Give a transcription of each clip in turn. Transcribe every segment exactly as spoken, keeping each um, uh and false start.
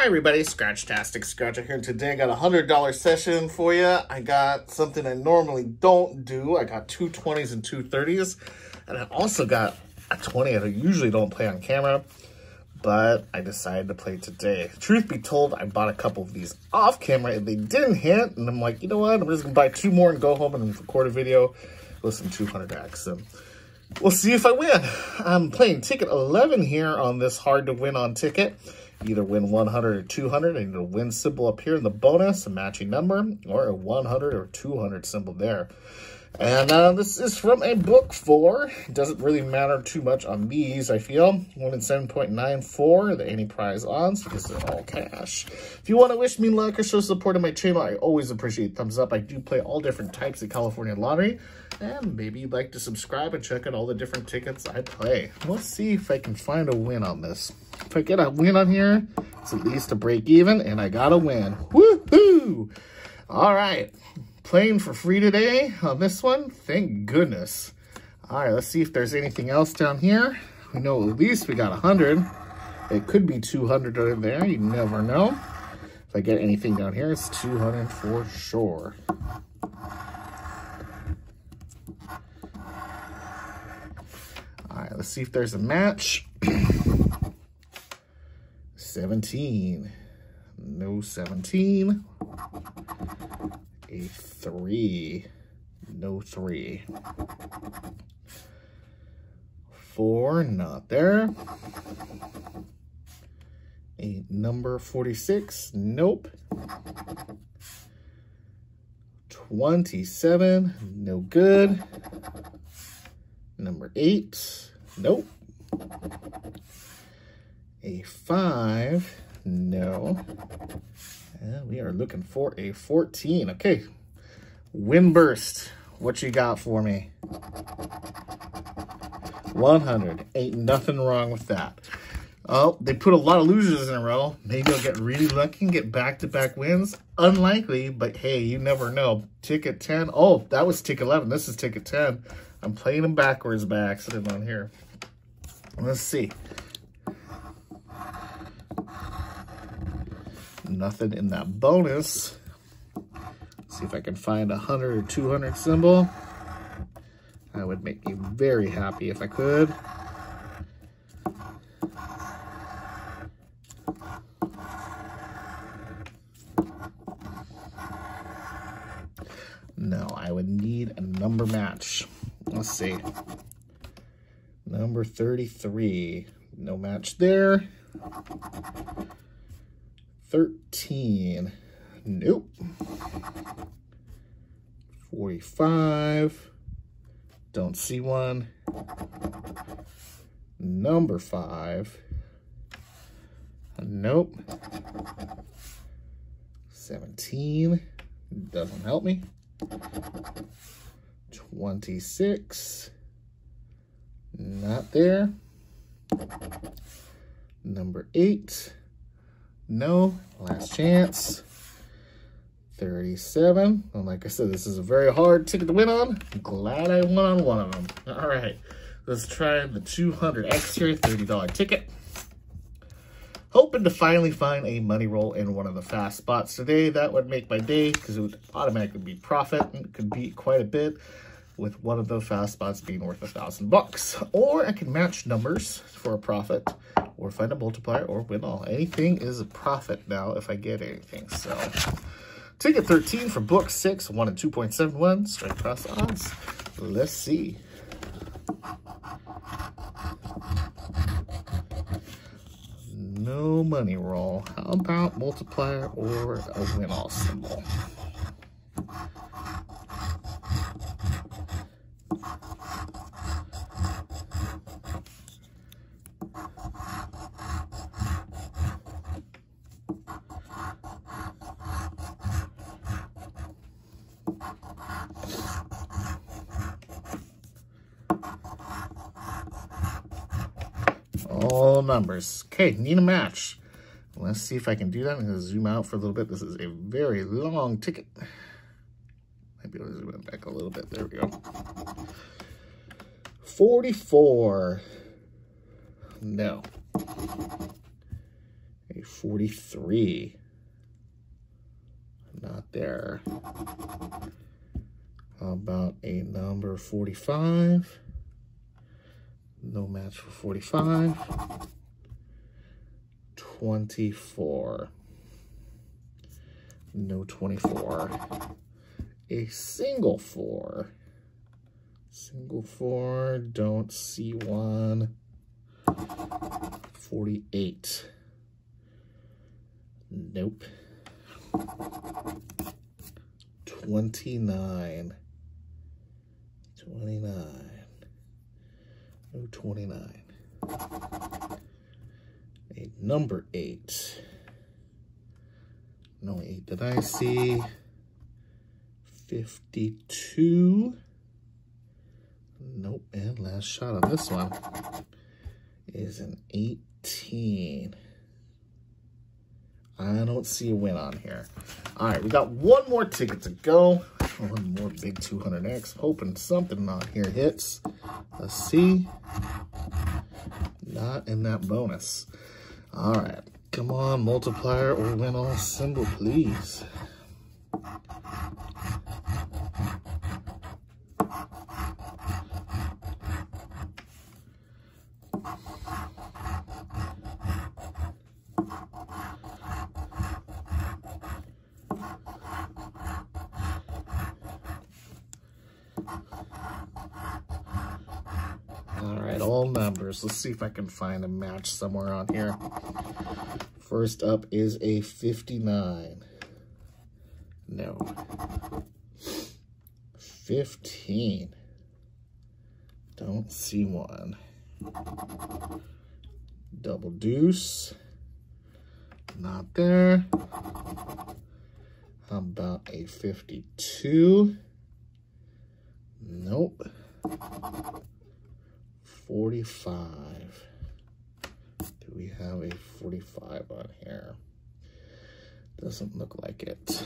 Hi everybody, Scratchtastic Scratcher here. Today I got a one hundred dollar session for you. I got something I normally don't do. I got two twenties and two thirties. And I also got a twenty that I usually don't play on camera, but I decided to play today. Truth be told, I bought a couple of these off camera and they didn't hit. And I'm like, you know what? I'm just gonna buy two more and go home and record a video with some two hundred X. And we'll see if I win. I'm playing ticket eleven here on this hard to win on ticket. Either win one hundred or two hundred. I need a win symbol up here in the bonus, a matching number, or a one hundred or two hundred symbol there. And uh, this is from a book four. It doesn't really matter too much on these, I feel. One in seven point nine four, the any prize odds, because they're all cash. If you want to wish me luck or show support on my channel, I always appreciate thumbs up. I do play all different types of California Lottery. And maybe you'd like to subscribe and check out all the different tickets I play. Let's see if I can find a win on this. If I get a win on here, it's at least a break even, and I got a win. Woohoo! All right. Playing for free today on this one. Thank goodness. All right, let's see if there's anything else down here. We know at least we got one hundred. It could be two hundred over there. You never know. If I get anything down here, it's two hundred for sure. All right, let's see if there's a match. seventeen. No seventeen. A three, no three. Four, not there. A number forty-six, nope. twenty-seven, no good. Number eight, nope. A five, no. And we are looking for a fourteen. Okay. Win burst. What you got for me? one hundred. Ain't nothing wrong with that. Oh, they put a lot of losers in a row. Maybe I'll get really lucky and get back-to-back wins. Unlikely, but hey, you never know. Ticket ten. Oh, that was ticket eleven. This is ticket ten. I'm playing them backwards by accident on here. Let's see. Nothing in that bonus. Let's see if I can find a one hundred or two hundred symbol. That would make me very happy if I could. No, I would need a number match. Let's see. Number thirty-three. No match there. thirteen, nope. forty-five, don't see one. Number five, nope. seventeen, doesn't help me. twenty-six, not there. Number eight, no, last chance. thirty-seven. Well, like I said, this is a very hard ticket to win on. I'm glad I won on one of them. All right, let's try the two hundred X here, thirty dollar ticket. Hoping to finally find a money roll in one of the fast spots today. That would make my day because it would automatically be profit and it could be quite a bit, with one of the fast spots being worth a thousand bucks. Or I can match numbers for a profit, or find a multiplier, or win all. Anything is a profit now if I get anything. So, ticket thirteen for book six, one and two point seven one, straight across the odds. Let's see. No money roll. How about multiplier or a win all symbol? All numbers. Okay, need a match. Let's see if I can do that. I'm going to zoom out for a little bit. This is a very long ticket. Might be able to zoom it back a little bit. There we go. forty-four. No. A forty-three. Not there. How about a number forty-five? No match for forty-five. twenty-four. No twenty-four. A single four. Single four. Don't see one. forty-eight. Nope. twenty-nine. twenty-nine. No twenty-nine. A number eight. No eight that I see. fifty-two. Nope. And last shot of this one is an eighteen. I don't see a win on here. All right, we got one more ticket to go. One more big two hundred X. Hoping something on here hits. Let's see. Not in that bonus. All right. Come on, multiplier or win all symbol, please. All numbers. Let's see if I can find a match somewhere on here. First up is a fifty-nine. No. fifteen. Don't see one. Double deuce. Not there. How about a fifty-two? Nope. forty-five. Do we have a forty-five on here? Doesn't look like it.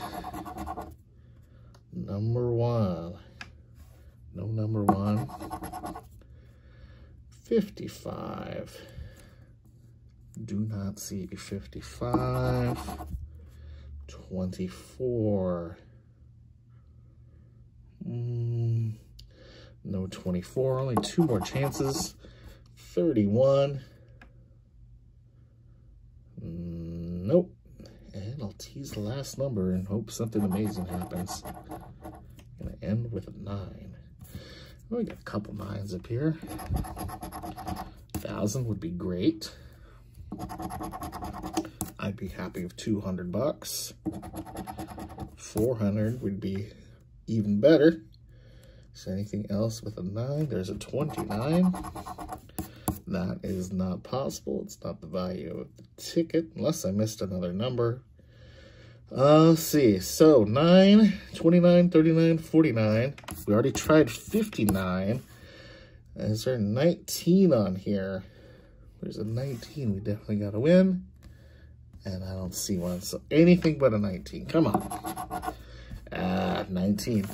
Number one. No number one. fifty-five. Do not see a fifty-five. twenty-four. Mm. No twenty-four, only two more chances. thirty-one. Nope. And I'll tease the last number and hope something amazing happens. I'm gonna end with a nine. Well, we got a couple nines up here. one thousand would be great. I'd be happy with two hundred bucks. four hundred would be even better. So anything else with a nine? There's a twenty-nine. That is not possible. It's not the value of the ticket, unless I missed another number. Uh, let's see. So nine, twenty-nine, thirty-nine, forty-nine. We already tried fifty-nine. Is there nineteen on here? There's a nineteen. We definitely got to win. And I don't see one. So anything but a nineteen. Come on. Ah, nineteen.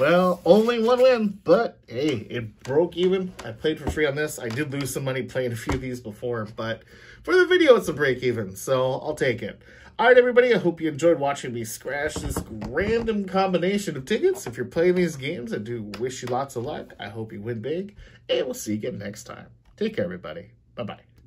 Well, only one win, but hey, it broke even. I played for free on this. I did lose some money playing a few of these before, but for the video, it's a break even, so I'll take it. All right, everybody, I hope you enjoyed watching me scratch this random combination of tickets. If you're playing these games, I do wish you lots of luck. I hope you win big, and we'll see you again next time. Take care, everybody. Bye-bye.